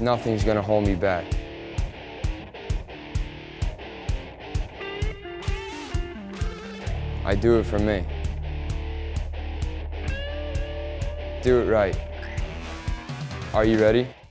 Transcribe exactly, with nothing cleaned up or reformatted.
nothing's going to hold me back. I do it for me. Do it right. Are you ready?